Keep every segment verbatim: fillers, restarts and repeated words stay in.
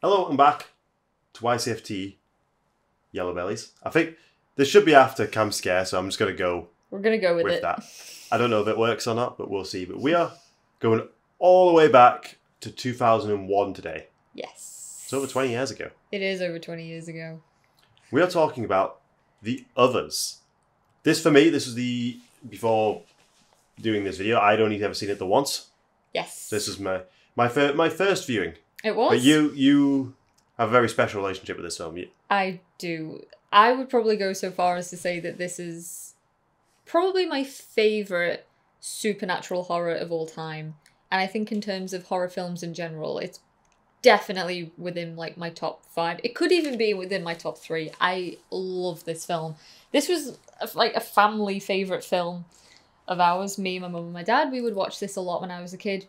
Hello, welcome back to Y C F T Yellow Bellies. I think this should be after Cam Scare, so I'm just going to go We're gonna go with, with it. that. I don't know if it works or not, but we'll see. But we are going all the way back to two thousand one today. Yes. It's over twenty years ago. It is over twenty years ago. We are talking about The Others. This, for me, this was the... Before doing this video, I'd only ever seen it the once. Yes. This was my my, fir my first viewing. It was. But you you have a very special relationship with this film. You I do. I would probably go so far as to say that this is probably my favourite supernatural horror of all time. And I think in terms of horror films in general, it's definitely within like my top five. It could even be within my top three. I love this film. This was a, like a family favourite film of ours. Me, my mum and my dad, we would watch this a lot when I was a kid.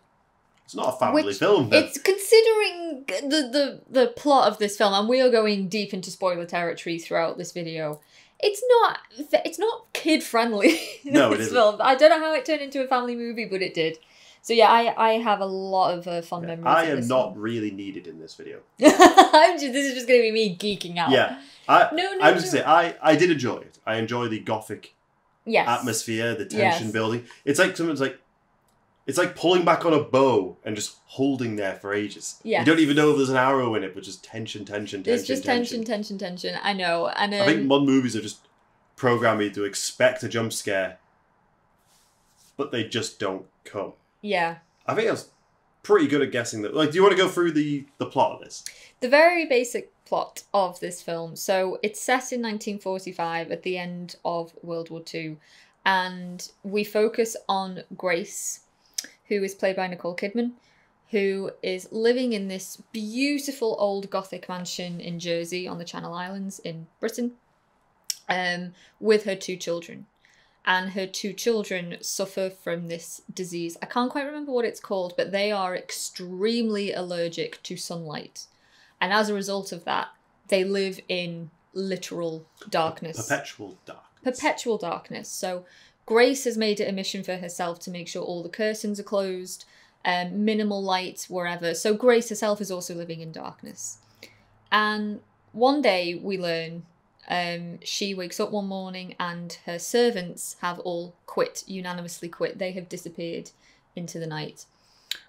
It's not a family Which, film. Though. It's considering the, the, the plot of this film, and we are going deep into spoiler territory throughout this video. It's not it's not kid friendly. No, this it isn't. Film. I don't know how it turned into a family movie, but it did. So yeah, I I have a lot of uh, fond yeah, memories. I of this am not film. really needed in this video. I'm just, this is just going to be me geeking out. Yeah, I, no, no. I'm just no. saying, I I did enjoy it. I enjoy the gothic yes. atmosphere, the tension yes. building. It's like something's like. It's like pulling back on a bow and just holding there for ages. Yeah. You don't even know if there's an arrow in it, but just tension, tension, tension, tension. It's just tension, tension, tension. tension. I know. And um, I think modern movies are just programming to expect a jump scare, but they just don't come. Yeah. I think I was pretty good at guessing that. Like, do you want to go through the, the plot of this? The very basic plot of this film. So it's set in nineteen forty-five at the end of World War Two. And we focus on Grace, who is played by Nicole Kidman, who is living in this beautiful old Gothic mansion in Jersey on the Channel Islands in Britain um, with her two children. And her two children suffer from this disease. I can't quite remember what it's called, but they are extremely allergic to sunlight. And as a result of that, they live in literal darkness. Perpetual darkness. Perpetual darkness. So Grace has made it a mission for herself to make sure all the curtains are closed, um, minimal lights, wherever. So Grace herself is also living in darkness. And one day we learn um, she wakes up one morning and her servants have all quit, unanimously quit. They have disappeared into the night,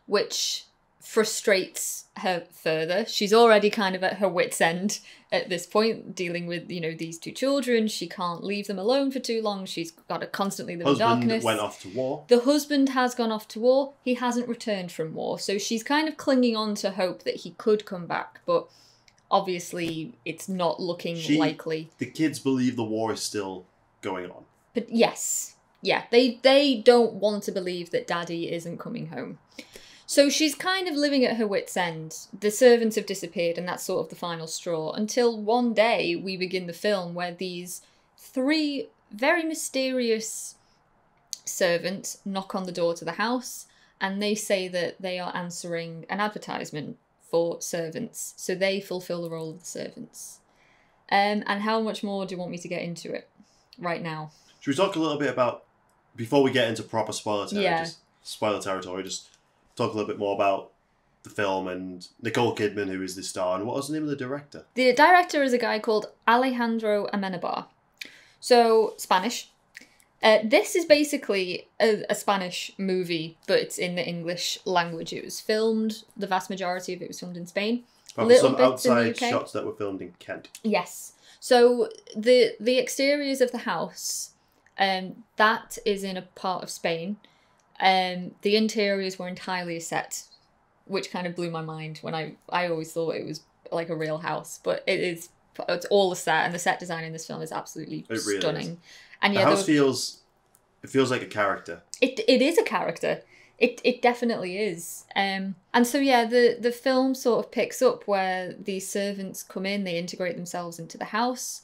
which frustrates her further. She's already kind of at her wit's end at this point, dealing with, you know, these two children. She can't leave them alone for too long. She's got to constantly live in darkness. The husband went off to war. The husband has gone off to war. He hasn't returned from war. So she's kind of clinging on to hope that he could come back, but obviously it's not looking she, likely. The kids believe the war is still going on. But yes. Yeah. They they don't want to believe that Daddy isn't coming home. So she's kind of living at her wit's end. The servants have disappeared, and that's sort of the final straw. Until one day we begin the film where these three very mysterious servants knock on the door to the house, and they say that they are answering an advertisement for servants. So they fulfill the role of the servants. Um, and how much more do you want me to get into it right now? Should we talk a little bit about, before we get into proper spoiler territory, yeah. just spoiler territory, just... talk a little bit more about the film and Nicole Kidman, who is the star, and what was the name of the director? The director is a guy called Alejandro Amenabar. So, Spanish. Uh, this is basically a, a Spanish movie, but it's in the English language. It was filmed, the vast majority of it was filmed in Spain. Oh, little some bits outside in the U K. Shots that were filmed in Kent. Yes. So, the, the exteriors of the house, um, that is in a part of Spain. Um, the interiors were entirely set, which kind of blew my mind when I, I always thought it was like a real house, but it is, it's all a set, and the set design in this film is absolutely it really stunning. Is. And yeah, the house feels, it feels like a character. It, it is a character. It, it definitely is. Um, and so yeah, the, the film sort of picks up where these servants come in, they integrate themselves into the house.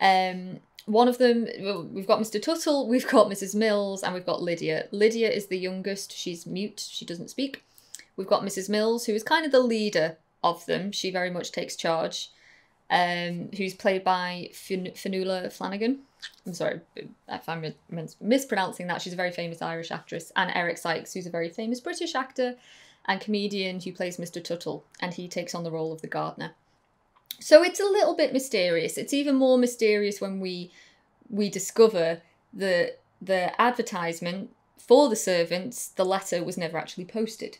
Um, One of them, we've got Mister Tuttle, we've got Missus Mills, and we've got Lydia. Lydia is the youngest. She's mute. She doesn't speak. We've got Missus Mills, who is kind of the leader of them. She very much takes charge, um, who's played by fin Finula Flanagan. I'm sorry if I'm mis mispronouncing that. She's a very famous Irish actress. And Eric Sykes, who's a very famous British actor. and comedian who plays Mister Tuttle, and he takes on the role of the gardener. So it's a little bit mysterious. It's even more mysterious when we we discover the the advertisement for the servants, the letter, was never actually posted.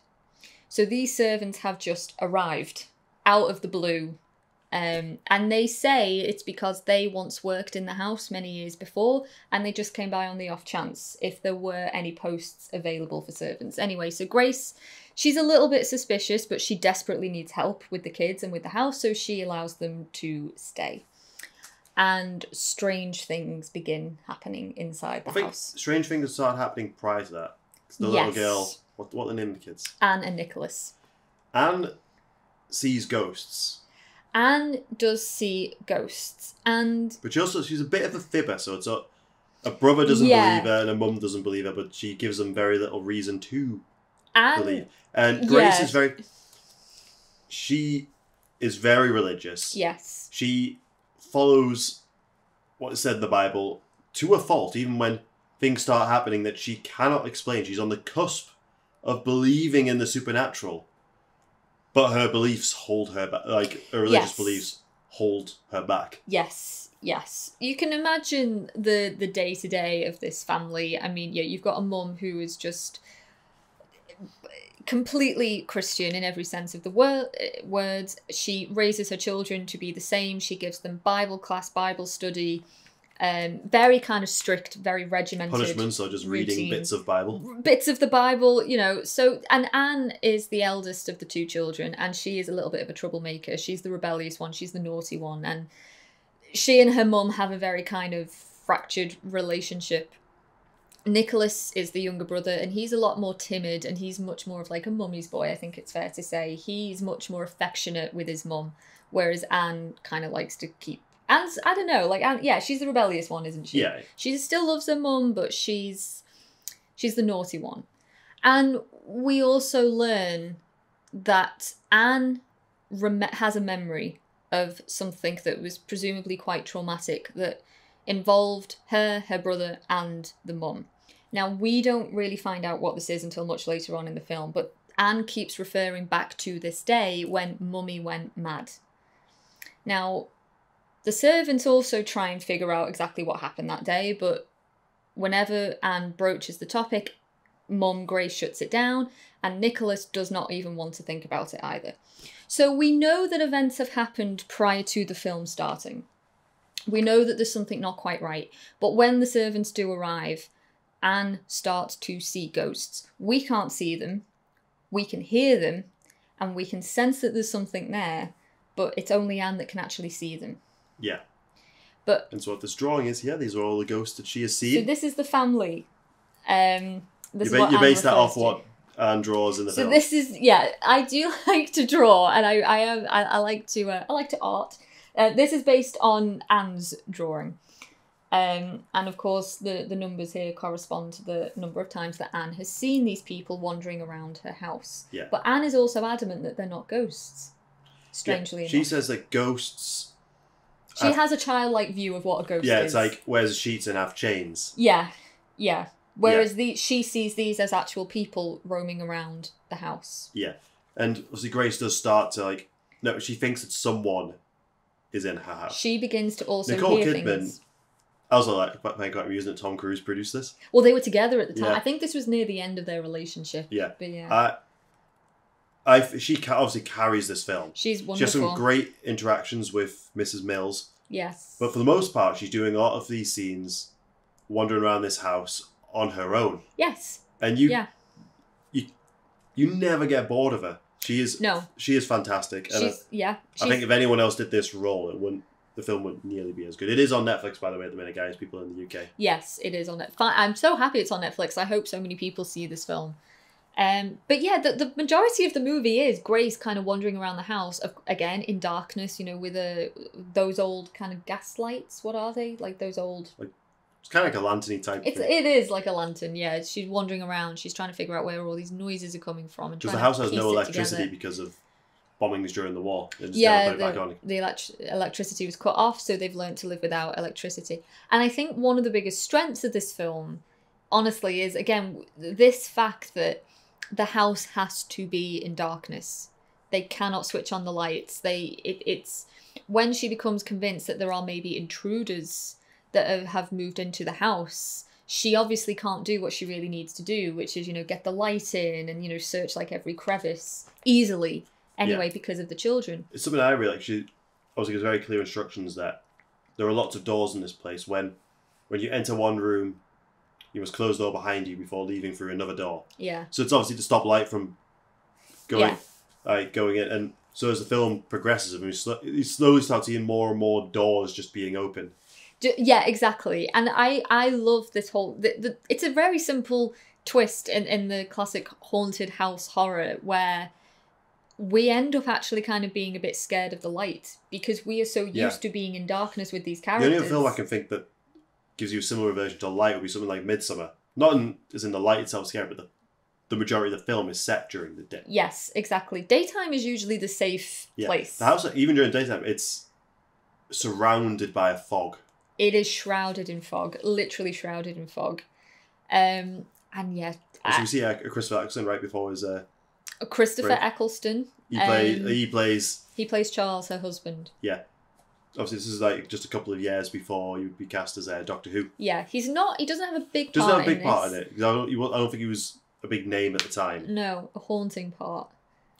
So these servants have just arrived out of the blue. Um, and they say it's because they once worked in the house many years before and they just came by on the off chance if there were any posts available for servants. Anyway, so Grace, she's a little bit suspicious, but she desperately needs help with the kids and with the house, so she allows them to stay. And strange things begin happening inside the I think house. Strange things start happening prior to that. The yes. little girl, what, what are the name of the kids? Anne and Nicholas. Anne sees ghosts. Anne does see ghosts, and but she also she's a bit of a fibber, so it's a, a brother doesn't yeah. believe her and a mum doesn't believe her, but she gives them very little reason to Anne, believe. And Grace yeah. is very she is very religious. Yes, she follows what is said in the Bible to a fault, even when things start happening that she cannot explain. She's on the cusp of believing in the supernatural. But her beliefs hold her back, like her religious yes. beliefs hold her back. Yes, yes. You can imagine the the day to day of this family. I mean, yeah, you've got a mum who is just completely Christian in every sense of the wor- words. She raises her children to be the same. She gives them Bible class, Bible study. Um, very kind of strict, very regimented punishments, or just routine. Reading bits of Bible, bits of the Bible, you know. So, and Anne is the eldest of the two children, and she is a little bit of a troublemaker. She's the rebellious one. She's the naughty one, and she and her mum have a very kind of fractured relationship. Nicholas is the younger brother, and he's a lot more timid, and he's much more of like a mummy's boy. I think it's fair to say he's much more affectionate with his mum, whereas Anne kind of likes to keep. And I don't know, like, Anne, yeah, she's the rebellious one, isn't she? Yeah. She still loves her mum, but she's she's the naughty one. And we also learn that Anne rem has a memory of something that was presumably quite traumatic that involved her, her brother, and the mum. Now, we don't really find out what this is until much later on in the film, but Anne keeps referring back to this day when mummy went mad. Now, the servants also try and figure out exactly what happened that day, but whenever Anne broaches the topic, Mum Grace shuts it down, and Nicholas does not even want to think about it either. So we know that events have happened prior to the film starting. We know that there's something not quite right, but when the servants do arrive, Anne starts to see ghosts. We can't see them, we can hear them, and we can sense that there's something there, but it's only Anne that can actually see them. Yeah. But and so what this drawing is, yeah, these are all the ghosts that she has seen. So this is the family. Um, this you ba is what you base that off to. What Anne draws in the so film. So this is, yeah, I do like to draw, and I I am I, I like to uh, I like to art. Uh, this is based on Anne's drawing, um, and of course the the numbers here correspond to the number of times that Anne has seen these people wandering around her house. Yeah. But Anne is also adamant that they're not ghosts. Strangely, yeah, she enough. says that ghosts. She has a childlike view of what a ghost yeah, is. Yeah, it's like, wears sheets and have chains. Yeah, yeah. Whereas yeah. The, she sees these as actual people roaming around the house. Yeah. And obviously Grace does start to, like, no, she thinks that someone is in her house. She begins to also Nicole hear Kidman, things. I was like, thank God we're using it, Tom Cruise produced this. Well, they were together at the time. Yeah. I think this was near the end of their relationship. Yeah. But yeah. Uh, I, she obviously carries this film. She's wonderful. She has some great interactions with Missus Mills. Yes. But for the most part, she's doing a lot of these scenes, wandering around this house on her own. Yes. And you, yeah. you, you never get bored of her. She is. No. She is fantastic. And she's, I, yeah. She's, I think if anyone else did this role, it wouldn't. The film wouldn't nearly be as good. It is on Netflix, by the way, at the minute, guys. People in the U K. Yes, it is on Netflix. I'm so happy it's on Netflix. I hope so many people see this film. Um, but yeah, the, the majority of the movie is Grace kind of wandering around the house, of, again, in darkness, you know, with a, those old kind of gas lights. What are they? Like those old... Like, it's kind of like a lantern-y type it's, thing. It is like a lantern, yeah. She's wandering around. She's trying to figure out where all these noises are coming from. Because the house has no electricity together. Because of bombings during the war. They just yeah, put the, it back on. the elect electricity was cut off, so they've learned to live without electricity. And I think one of the biggest strengths of this film, honestly, is, again, this fact that the house has to be in darkness. They cannot switch on the lights. They it, it's when she becomes convinced that there are maybe intruders that have moved into the house, she obviously can't do what she really needs to do, which is, you know, get the light in and, you know, search like every crevice easily anyway, yeah. because of the children. It's something I really like. She obviously gives very clear instructions that there are lots of doors in this place. When when you enter one room, you must close the door behind you before leaving through another door. Yeah. So it's obviously to stop light from going... Yeah. Like going in, and so as the film progresses, I mean, you slowly start seeing more and more doors just being open. Yeah, exactly. And I, I love this whole... The, the, it's a very simple twist in, in the classic haunted house horror, where we end up actually kind of being a bit scared of the light because we are so used yeah. to being in darkness with these characters. The only film I can think that gives you a similar version to light would be something like Midsummer. Not in, as in the light itself scary, but the the majority of the film is set during the day. Yes, exactly. Daytime is usually the safe yeah. place. The house, even during daytime, it's surrounded by a fog. It is shrouded in fog, literally shrouded in fog. Um, and yeah. I, so we see uh, Christopher Eccleston right before his... Uh, Christopher break. Eccleston. He, play, um, he plays... He plays Charles, her husband. Yeah. Obviously, this is like just a couple of years before he would be cast as uh, Doctor Who. Yeah, he's not... He doesn't have a big doesn't part in this. Doesn't have a big part in it. Because I don't, I don't think he was... a big name at the time. No, a haunting part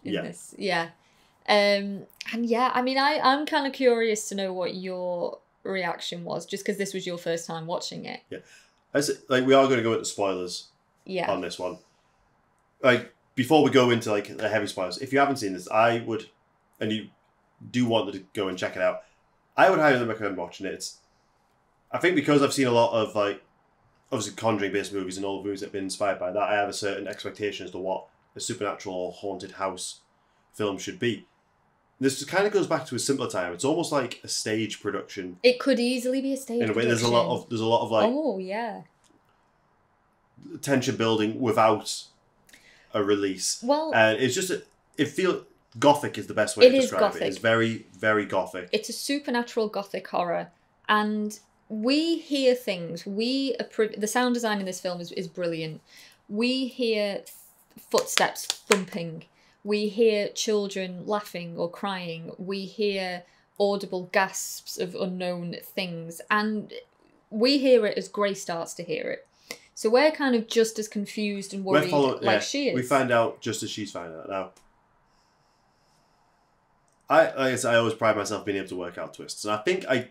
in yeah. this. Yeah. Um, and yeah, I mean, I, I'm kind of curious to know what your reaction was, just because this was your first time watching it. Yeah. As, like, we are going to go into spoilers yeah. on this one. Like, before we go into, like, the heavy spoilers, if you haven't seen this, I would, and you do want to go and check it out, I would highly recommend watching it. It's, I think because I've seen a lot of, like, obviously Conjuring-based movies and all the movies that have been inspired by that, I have a certain expectation as to what a supernatural or haunted house film should be. This kind of goes back to a simpler time. It's almost like a stage production. It could easily be a stage production. In a way, there's a lot of, there's a lot of like... Oh, yeah. Tension building without a release. Well... And it's just... A, it feels... Gothic is the best way to describe it. It's very, very gothic. It's a supernatural gothic horror. And... we hear things. We the sound design in this film is, is brilliant. We hear footsteps thumping. We hear children laughing or crying. We hear audible gasps of unknown things. And we hear it as Grey starts to hear it. So we're kind of just as confused and worried like yeah, she is. We find out just as she's finding out. Now, I, like I, said, I always pride myself being able to work out twists. And I think I...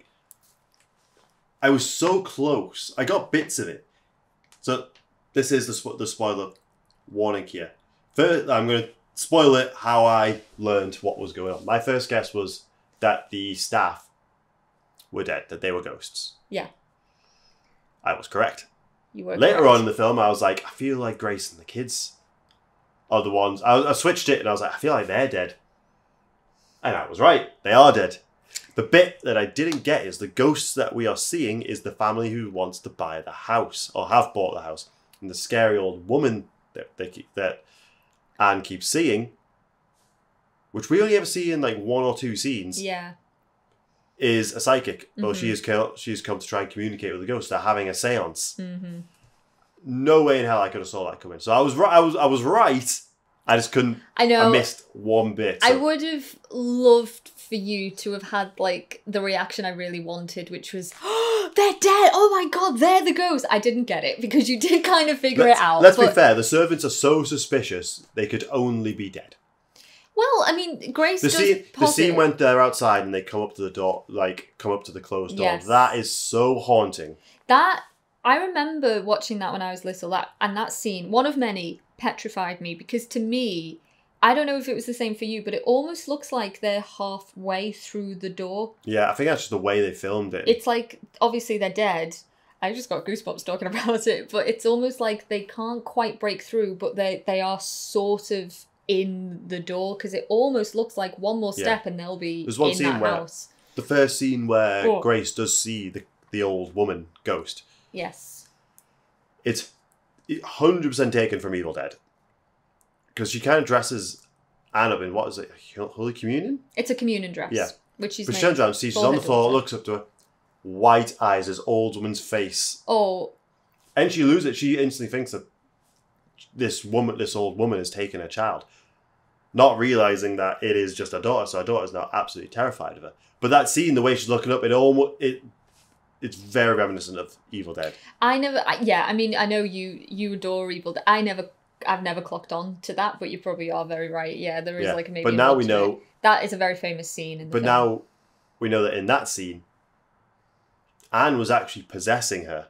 I was so close. I got bits of it. So this is the spo the spoiler warning here. First, I'm going to spoil it how I learned what was going on. My first guess was that the staff were dead, that they were ghosts. Yeah. I was correct. You were Later correct. on in the film, I was like, I feel like Grace and the kids are the ones. I, I switched it and I was like, I feel like they're dead. And I was right. They are dead. The bit that I didn't get is the ghosts that we are seeing is the family who wants to buy the house, or have bought the house. And the scary old woman that they keep, that Anne keeps seeing, which we only ever see in like one or two scenes, yeah. is a psychic. Mm-hmm. Well, she is, she's come to try and communicate with the ghosts. They're having a seance. Mm-hmm. No way in hell I could have saw that coming. So I was right. I was, I was right. I just couldn't. I know. I missed one bit. So. I would have loved for you to have had like the reaction I really wanted, which was, "Oh, they're dead! Oh my god, they're the ghosts!" I didn't get it because you did kind of figure let's, it out. Let's but... be fair. The servants are so suspicious; they could only be dead. Well, I mean, Grace. The does scene, the scene when they're outside and they come up to the door, like come up to the closed door. Yes. That is so haunting. That I remember watching that when I was little. That and that scene, one of many. Petrified me because to me, I don't know if it was the same for you, but it almost looks like they're halfway through the door. Yeah, I think that's just the way they filmed it. It's like, obviously they're dead. I just got goosebumps talking about it, but it's almost like they can't quite break through, but they, they are sort of in the door because it almost looks like one more step yeah. and they'll be There's one in scene that where, house. The first scene where oh. Grace does see the, the old woman ghost. Yes. It's one hundred percent taken from Evil Dead. Because she kind of dresses Anne up in, what is it, Holy Communion? It's a communion dress. Yeah. Which she's but she turns around, sees she's on the floor, daughter. looks up to her, white eyes, this old woman's face. Oh. And she loses it. She instantly thinks that this woman, this old woman is taking her child, not realizing that it is just her daughter. So her daughter's now absolutely terrified of her. But that scene, the way she's looking up, it almost it. It's very reminiscent of Evil Dead. I never, yeah, I mean, I know you you adore Evil Dead. I never, I've never clocked on to that, but you probably are very right. Yeah, there is yeah. like maybe. But now we know it. That is a very famous scene. In the but film. Now we know that in that scene, Anne was actually possessing her.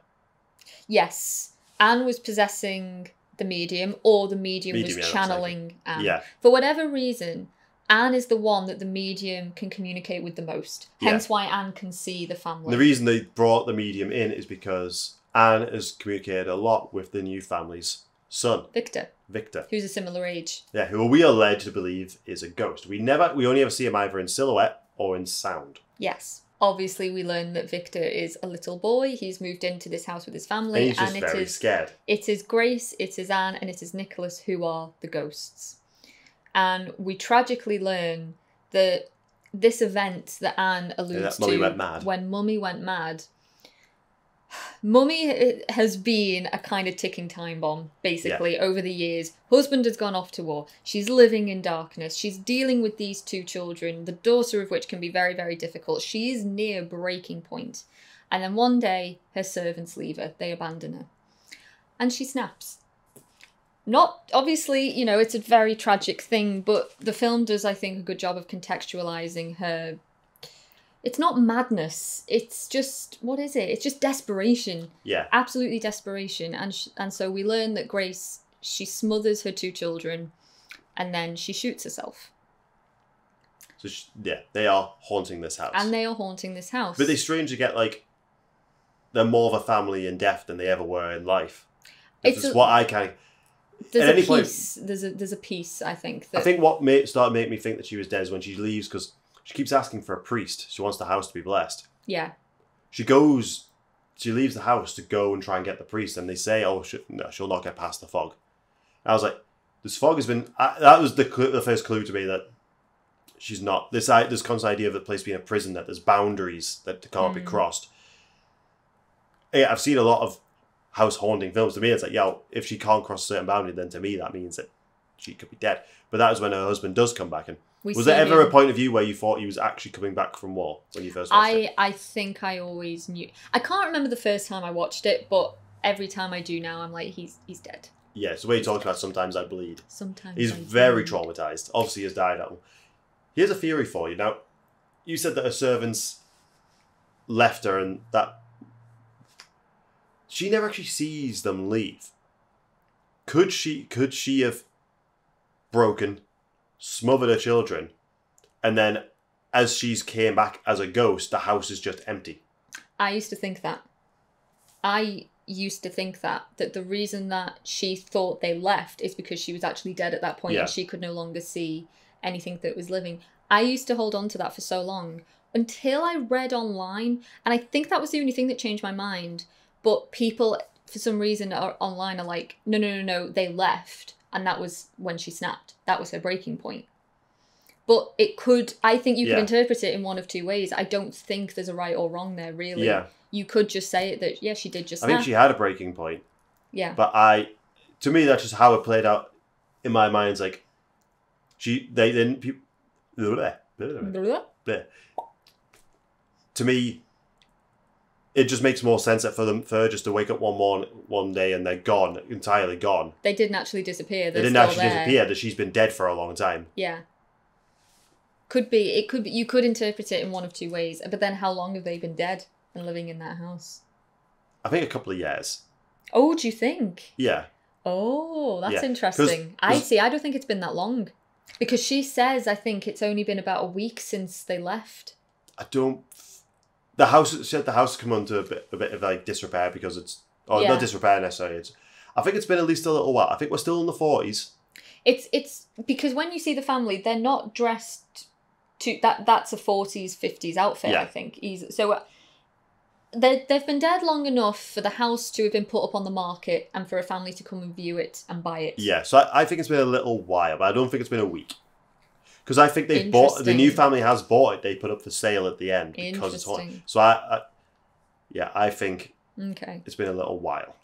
Yes, Anne was possessing the medium, or the medium, medium was channeling Anne. Yeah. For whatever reason, Anne is the one that the medium can communicate with the most. Hence yeah. why Anne can see the family. The reason they brought the medium in is because Anne has communicated a lot with the new family's son. Victor. Victor. Who's a similar age. Yeah, who we are led to believe is a ghost. We never, we only ever see him either in silhouette or in sound. Yes. Obviously, we learn that Victor is a little boy. He's moved into this house with his family. And he's just and very it is, scared. It is Grace, it is Anne, and it is Nicholas who are the ghosts. And we tragically learn that this event that Anne alludes yeah, that to went mad. when Mummy went mad, Mummy has been a kind of ticking time bomb, basically, yeah. over the years. Husband has gone off to war. She's living in darkness. She's dealing with these two children, the daughter of which can be very, very difficult. She is near breaking point. And then one day, her servants leave her. They abandon her. And she snaps. Not, obviously, you know, it's a very tragic thing, but the film does, I think, a good job of contextualizing her. It's not madness. It's just, what is it? It's just desperation. Yeah. Absolutely desperation. And sh and so we learn that Grace, she smothers her two children and then she shoots herself. So, she, yeah, they are haunting this house. And they are haunting this house. But they strangely get, like, they're more of a family in death than they ever were in life. It's just what I kind of... There's At a piece. Point, there's a there's a piece. I think. That... I think what made, started making me think that she was dead is when she leaves because she keeps asking for a priest. She wants the house to be blessed. Yeah. She goes. She leaves the house to go and try and get the priest, and they say, "Oh, she, no, she'll not get past the fog." And I was like, "This fog has been." I, that was the clue, the first clue to me that she's not this. I, this constant idea of the place being a prison, that there's boundaries that can't mm. be crossed. Yeah, I've seen a lot of house haunting films. To me, it's like, yeah, if she can't cross a certain boundary, then to me that means that she could be dead. But that is when her husband does come back. And we was there ever him. a point of view where you thought he was actually coming back from war when you first watched I, it? I think I always knew. I can't remember the first time I watched it, but every time I do now, I'm like, he's he's dead. Yeah, it's the way he talks about sometimes I bleed. Sometimes He's I very bleed. traumatized. Obviously, he has died. At Here's a theory for you. Now, you said that her servants left her and that she never actually sees them leave. Could she could she have broken, smothered her children, and then as she's came back as a ghost, the house is just empty? I used to think that. I used to think that, that the reason that she thought they left is because she was actually dead at that point yeah. and she could no longer see anything that was living. I used to hold on to that for so long until I read online, and I think that was the only thing that changed my mind. But people, for some reason, are online are like, no, no, no, no, they left. And that was when she snapped. That was her breaking point. But it could, I think you yeah. could interpret it in one of two ways. I don't think there's a right or wrong there, really. Yeah. You could just say it that, yeah, she did just I snap. think she had a breaking point. Yeah. But I, to me, that's just how it played out in my mind. It's like, she, they didn't, people, bleh, bleh, bleh, bleh. To me, it just makes more sense that for them, for her just to wake up one morning, one day and they're gone, entirely gone. They didn't actually disappear. They're they didn't actually there. disappear. That she's been dead for a long time. Yeah, could be. It could be. You could interpret it in one of two ways. But then, how long have they been dead and living in that house? I think a couple of years. Oh, do you think? Yeah. Oh, that's yeah. interesting. Cause, cause, I see. I don't think it's been that long, because she says I think it's only been about a week since they left. I don't. The house, the house come under a bit, a bit of like disrepair because it's, or yeah. not disrepair necessarily. It's, I think it's been at least a little while. I think we're still in the forties. It's it's because when you see the family, they're not dressed to that. That's a forties, fifties outfit. Yeah. I think. So they they've been dead long enough for the house to have been put up on the market and for a family to come and view it and buy it. Yeah. So I, I think it's been a little while, but I don't think it's been a week. Because I think they bought, the new family has bought it. They put up for sale at the end because it's haunted. So I, I, yeah, I think okay. it's been a little while,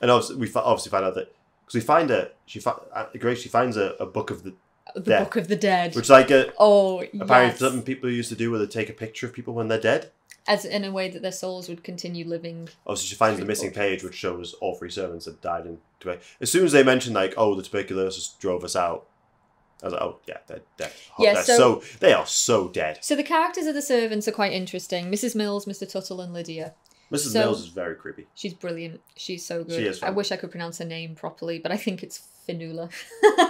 and obviously we obviously found out that because we find a she fi- Grace she finds a, a book of the the dead, book of the dead, which is like a oh apparently yes. something people used to do where they take a picture of people when they're dead, as in a way that their souls would continue living. Oh, so she finds people. the missing page, which shows all three servants had died in tuberculosis. As soon as they mentioned like, oh, the tuberculosis drove us out, I was like, oh yeah, they're dead. Oh, yeah, they're so, so they are so dead. So the characters of the servants are quite interesting. Missus Mills, Mister Tuttle, and Lydia. Missus So, Mills is very creepy. She's brilliant. She's so good. She is I wish I could pronounce her name properly, but I think it's Finula.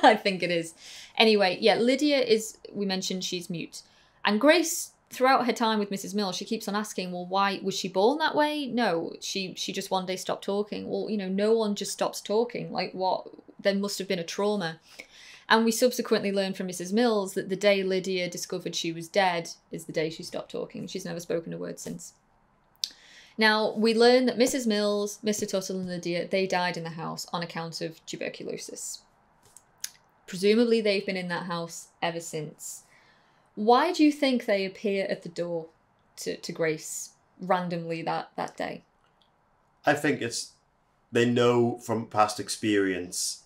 I think it is. Anyway, yeah, Lydia is, we mentioned she's mute. And Grace, throughout her time with Missus Mills, she keeps on asking, well, why was she born that way? No, she, she just one day stopped talking. Well, you know, no one just stops talking. Like, what? There must have been a trauma. And we subsequently learned from Missus Mills that the day Lydia discovered she was dead is the day she stopped talking. She's never spoken a word since. Now, we learn that Missus Mills, Mister Tuttle and Lydia, they died in the house on account of tuberculosis. Presumably they've been in that house ever since. Why do you think they appear at the door to, to Grace randomly that, that day? I think it's they know from past experience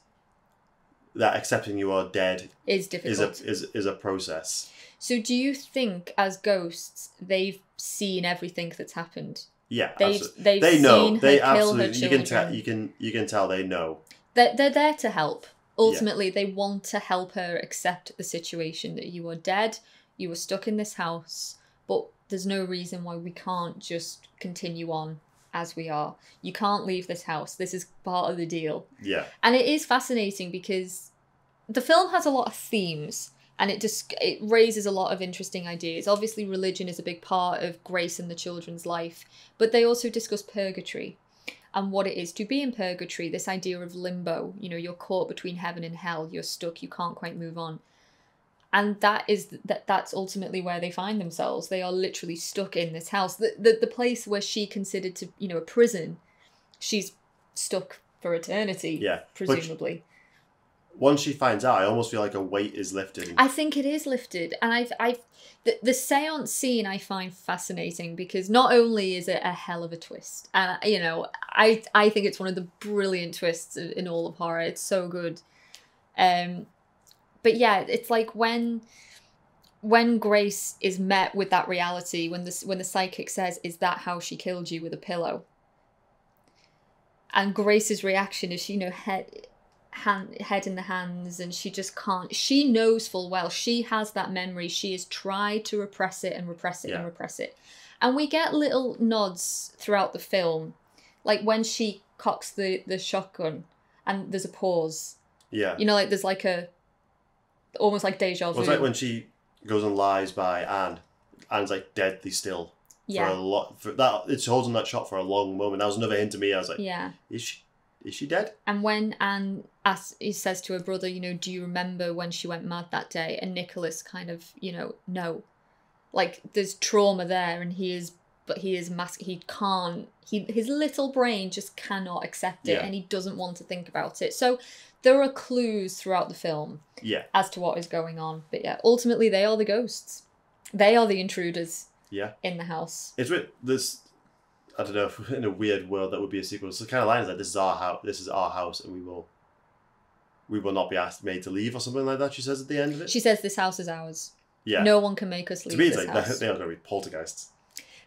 that accepting you are dead is difficult. Is a, is, is a process. So do you think, as ghosts, they've seen everything that's happened? Yeah, they've, they've they know. Seen they her kill her children. You can tell. You can. You can tell they know. They're they're there to help. Ultimately, yeah. They want to help her accept the situation that you are dead. You are stuck in this house, but there's no reason why we can't just continue on as we are. You can't leave this house. This is part of the deal. Yeah, and it is fascinating because the film has a lot of themes. And it just it raises a lot of interesting ideas. Obviously, religion is a big part of Grace and the children's life, but they also discuss purgatory and what it is to be in purgatory, this idea of limbo. You know, you're caught between heaven and hell. You're stuck. You can't quite move on. And that is that that's ultimately where they find themselves. They are literally stuck in this house. The, the, the place where she considered to, you know, a prison, she's stuck for eternity, yeah, presumably. Which once she finds out, I almost feel like a weight is lifted. I think it is lifted. And I've, I've, the, the seance scene I find fascinating because not only is it a hell of a twist, and, you know, I, I think it's one of the brilliant twists in all of horror. It's so good. Um, but yeah, it's like when, when Grace is met with that reality, when the, when the psychic says, is that how she killed you, with a pillow? And Grace's reaction is, you know, head... Hand, head in the hands, and she just can't. She knows full well she has that memory. She has tried to repress it and repress it yeah. and repress it. And we get little nods throughout the film, like when she cocks the the shotgun and there's a pause. Yeah, you know, like there's like a almost like deja vu. Well, it's like when she goes and lies by Anne. Anne's like deadly still. Yeah, for a lot for that it's holding that shot for a long moment. That was another hint to me. I was like, yeah, is she? Is she dead? And when Anne asks, he says to her brother, you know, do you remember when she went mad that day? And Nicholas kind of, you know, no. Like, there's trauma there, and he is, but he is mask. He can't, he, his little brain just cannot accept it, yeah. and he doesn't want to think about it. So there are clues throughout the film yeah. as to what is going on. But yeah, ultimately, they are the ghosts. They are the intruders yeah. in the house. It's with this... I don't know, if in a weird world that would be a sequel. So the kind of line is like, this is our house, this is our house, and we will we will not be asked made to leave or something like that, she says at the end of it. She says this house is ours. Yeah. No one can make us leave. To me, it's this like house. They are gonna be poltergeists.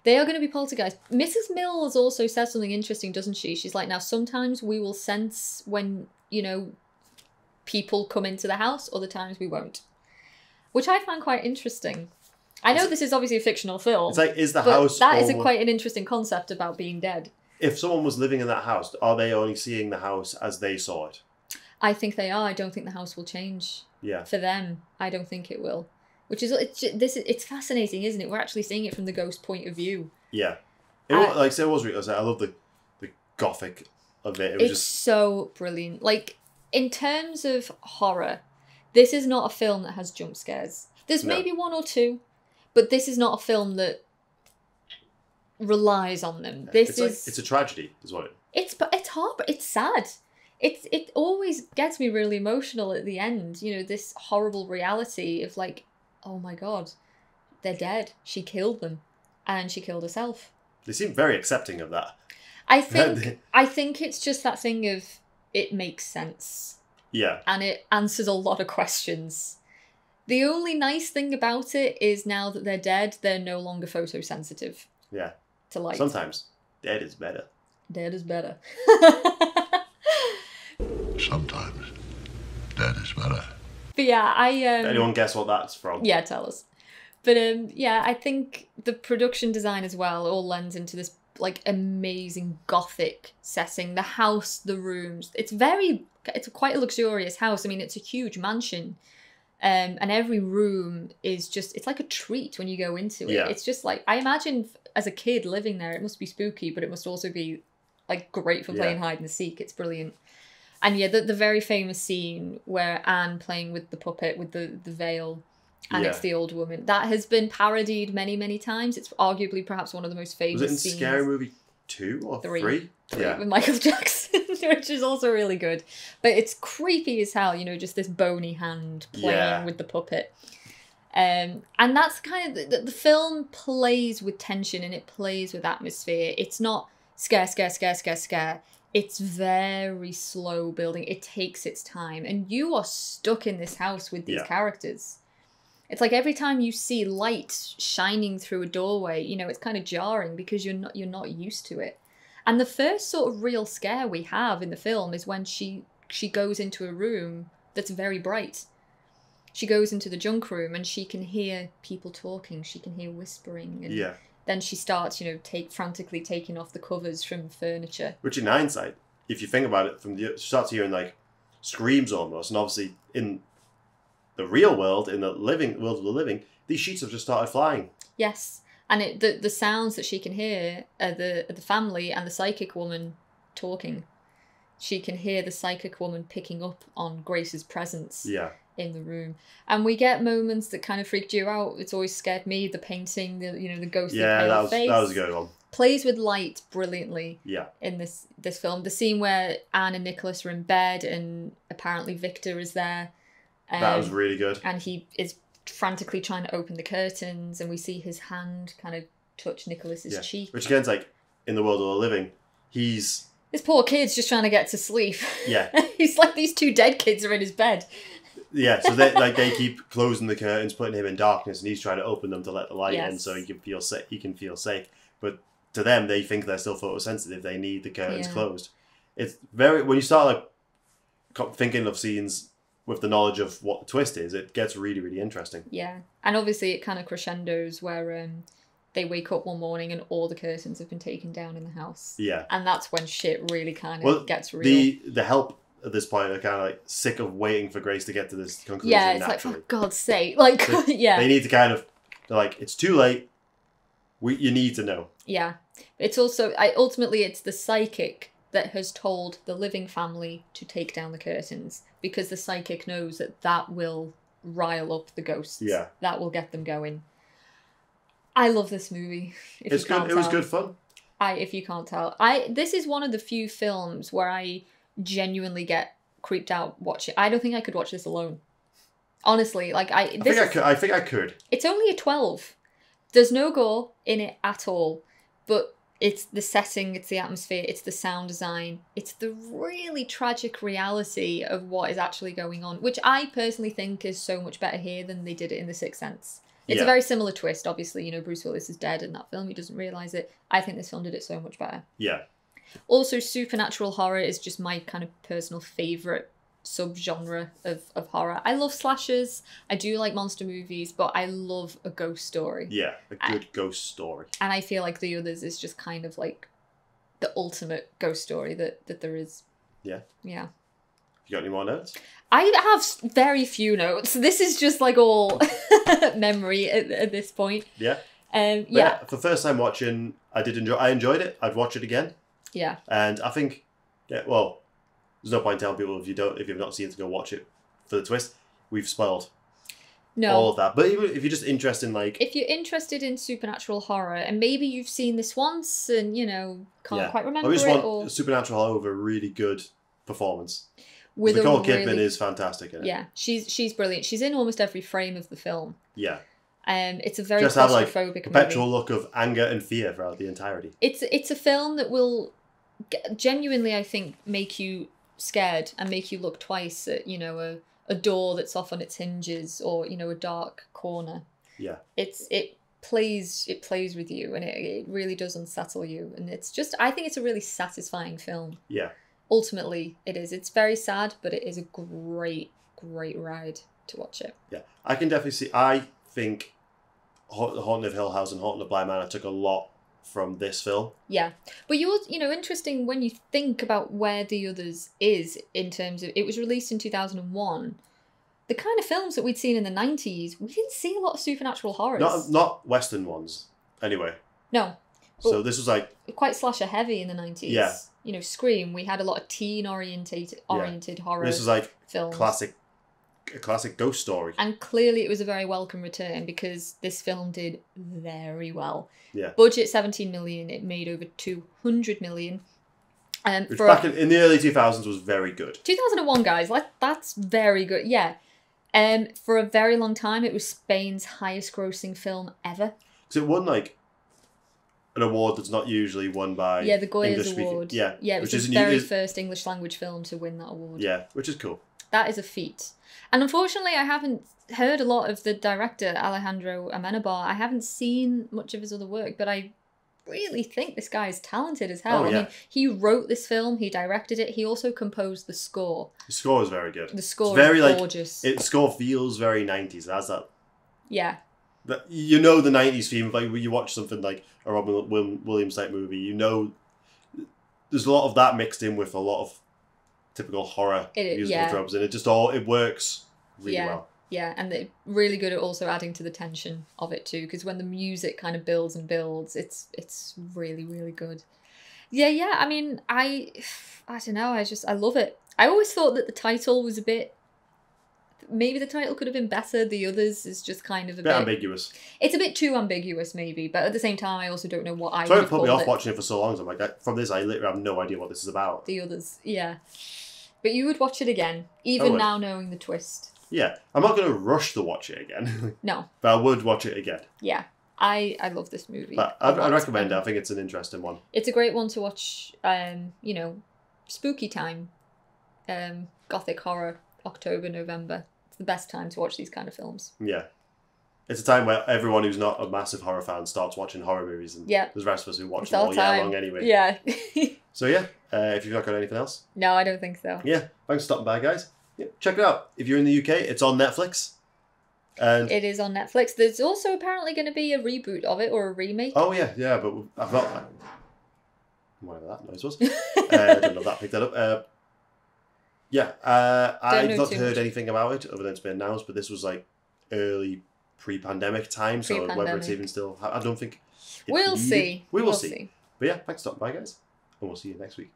They are gonna be poltergeists. Missus Mills also says something interesting, doesn't she? She's like, now sometimes we will sense when, you know, people come into the house, other times we won't. Which I find quite interesting. I know this is obviously a fictional film. It's like, is the house... That is a quite an interesting concept about being dead. If someone was living in that house, are they only seeing the house as they saw it? I think they are. I don't think the house will change. Yeah. For them, I don't think it will. Which is... It's, this, it's fascinating, isn't it? We're actually seeing it from the ghost point of view. Yeah. It uh, was, like, so it was, really, I love the, the gothic of it. It was it's just... so brilliant. Like, in terms of horror, this is not a film that has jump scares. There's no. maybe one or two. But this is not a film that relies on them. This it's is like, it's a tragedy, is what it. It's but it's hard. It's sad. It's it always gets me really emotional at the end. You know, this horrible reality of like, oh my god, they're dead. She killed them, and she killed herself. They seem very accepting of that. I think I think it's just that thing of it makes sense. Yeah. And it answers a lot of questions. The only nice thing about it is now that they're dead, they're no longer photosensitive. Yeah. To light. Sometimes dead is better. Dead is better. Sometimes dead is better. But yeah, I... Um, anyone guess what that's from? Yeah, tell us. But um, yeah, I think the production design as well all lends into this like amazing gothic setting. The house, the rooms. It's very... It's quite a luxurious house. I mean, it's a huge mansion. Um, and every room is just... It's like a treat when you go into it. Yeah. It's just like... I imagine as a kid living there, it must be spooky, but it must also be like great for playing yeah. hide and seek. It's brilliant. And yeah, the, the very famous scene where Anne playing with the puppet with the, the veil and yeah. it's the old woman. That has been parodied many, many times. It's arguably perhaps one of the most famous scenes. Was it in Scary Movie two or three? Three, three yeah. with Michael Jackson, which is also really good. But it's creepy as hell, you know, just this bony hand playing yeah. with the puppet. Um, and that's kind of... The, the film plays with tension and it plays with atmosphere. It's not scare, scare, scare, scare, scare. It's very slow building. It takes its time. And you are stuck in this house with these yeah. characters. It's like every time you see light shining through a doorway, you know, it's kind of jarring because you're not you're not used to it. And the first sort of real scare we have in the film is when she, she goes into a room that's very bright. She goes into the junk room and she can hear people talking. She can hear whispering. And yeah. then she starts, you know, take frantically taking off the covers from furniture. Which in hindsight, if you think about it, from the she starts hearing like screams almost, and obviously in the real world, in the living world of the living, these sheets have just started flying. Yes, and it, the the sounds that she can hear are the are the family and the psychic woman talking. She can hear the psychic woman picking up on Grace's presence. Yeah. in the room. And we get moments that kind of freaked you out. It's always scared me, the painting, the you know, the ghostly yeah, pale that was, face. That was a good one. Plays with light brilliantly yeah. in this this film. The scene where Anne and Nicholas are in bed and apparently Victor is there. Um, that was really good. And he is frantically trying to open the curtains and we see his hand kind of touch Nicholas's yeah. cheek. Which again's like in the world of the living, he's this poor kid's just trying to get to sleep. Yeah. He's like these two dead kids are in his bed. Yeah, so they like they keep closing the curtains, putting him in darkness, and he's trying to open them to let the light yes. in, so he can feel safe. He can feel safe. But to them, they think they're still photosensitive. They need the curtains yeah. closed. It's very when you start like thinking of scenes with the knowledge of what the twist is, it gets really, really interesting. Yeah, and obviously it kind of crescendos where um, they wake up one morning and all the curtains have been taken down in the house. Yeah, and that's when shit really kind of well, gets real. The the help. At this point, they're kind of like sick of waiting for Grace to get to this conclusion. Yeah, it's naturally. Like, for God's sake. Like, so yeah. They need to kind of, they're like, it's too late. We, you need to know. Yeah. It's also, I ultimately, it's the psychic that has told the living family to take down the curtains because the psychic knows that that will rile up the ghosts. Yeah. That will get them going. I love this movie. If it's good. It was good fun. I, if you can't tell. I, this is one of the few films where I... genuinely get creeped out watching. I don't think I could watch this alone. Honestly, like I. I this think I could. I think I could. It's only a twelve. There's no gore in it at all, but it's the setting, it's the atmosphere, it's the sound design, it's the really tragic reality of what is actually going on, which I personally think is so much better here than they did it in The Sixth Sense. It's yeah. a very similar twist, obviously. You know, Bruce Willis is dead in that film. He doesn't realize it. I think this film did it so much better. Yeah. Also, supernatural horror is just my kind of personal favourite subgenre of, of horror. I love slashers. I do like monster movies, but I love a ghost story. Yeah, a good I, ghost story. And I feel like The Others is just kind of like the ultimate ghost story that, that there is. Yeah. Yeah. You got any more notes? I have very few notes. This is just like all memory at, at this point. Yeah. Um, yeah. yeah. For the first time watching, I did enjoy. I enjoyed it. I'd watch it again. Yeah. And I think, yeah, well, there's no point telling people if you don't, if you've not seen it, to go watch it for the twist. We've spoiled no. all of that. But even if you're just interested in like... If you're interested in supernatural horror and maybe you've seen this once and, you know, can't yeah. quite remember it. I just want or... supernatural horror with a really good performance. With Nicole Kidman really... is fantastic in it. Yeah, she's, she's brilliant. She's in almost every frame of the film. Yeah. Um, it's a very just claustrophobic have, like, perpetual movie. Look of anger and fear throughout the entirety. It's, it's a film that will... genuinely, I think, make you scared and make you look twice at, you know, a, a door that's off on its hinges, or, you know, a dark corner. Yeah. It's, it plays, it plays with you, and it, it really does unsettle you. And it's just, I think it's a really satisfying film. Yeah. Ultimately it is. It's very sad, but it is a great, great ride to watch it. Yeah. I can definitely see, I think Haunting of Hill House and Haunting of Bly Manor took a lot from this film. Yeah. But you're, you know, interesting when you think about where The Others is in terms of, it was released in two thousand one. The kind of films that we'd seen in the nineties, we didn't see a lot of supernatural horrors. Not, not Western ones, anyway. No. So this was like... quite slasher heavy in the nineties. Yeah. You know, Scream, we had a lot of teen-oriented oriented yeah. horror films. This was like films. classic... a classic ghost story. And clearly it was a very welcome return, because this film did very well. Yeah. Budget seventeen million, it made over two hundred million. Um, Which for back a, in, in the early two thousands was very good. two thousand one, guys, like, that's very good. Yeah. Um, for a very long time it was Spain's highest grossing film ever. Because it won like an award that's not usually won by Yeah, the Goya Award. Yeah. Yeah, it was the very first English language film to win that award. Yeah, which is cool. That is a feat. And unfortunately, I haven't heard a lot of the director, Alejandro Amenabar. I haven't seen much of his other work, but I really think this guy is talented as hell. Oh, yeah. I mean, he wrote this film, he directed it, he also composed the score. The score is very good. The score it's very, is gorgeous. Like, it score feels very nineties. It has that... Yeah. That, you know, the nineties theme, like when you watch something like a Robin Williams-type movie, you know there's a lot of that mixed in with a lot of typical horror it, musical yeah. tropes, and it just all it works really yeah. well. Yeah, and they're really good at also adding to the tension of it too, because when the music kind of builds and builds, it's it's really, really good. Yeah, yeah. I mean, I I don't know. I just I love it. I always thought that the title was a bit. Maybe the title could have been better. The Others is just kind of a bit, bit ambiguous. It's a bit too ambiguous, maybe. But at the same time, I also don't know what I. So it put me off it. watching it for so long. So I'm like, I, from this, I literally have no idea what this is about. The Others, yeah. But you would watch it again, even now knowing the twist. Yeah. I'm not going to rush to watch it again. No. But I would watch it again. Yeah. I, I love this movie. But I'd, I'd recommend it. I think it's an interesting one. It's a great one to watch, um, you know, spooky time. Um, gothic horror, October, November. It's the best time to watch these kind of films. Yeah. It's a time where everyone who's not a massive horror fan starts watching horror movies. And yeah. There's the rest of us who watch it's them all, all year long anyway. Yeah. So yeah, uh, if you've not got anything else? No, I don't think so. Yeah, thanks for stopping by, guys. Yeah, check it out. If you're in the U K, it's on Netflix. And it is on Netflix. There's also apparently going to be a reboot of it, or a remake. Oh yeah, yeah, but I've not... I, whatever that noise was. uh, I don't know if that picked that up. Uh, yeah, uh, I've not heard much. anything about it other than it's been announced, but this was like early pre-pandemic time, pre so whether it's even still... I don't think... We'll see. We will we'll see. see. But yeah, thanks for stopping by, guys. And we'll see you next week.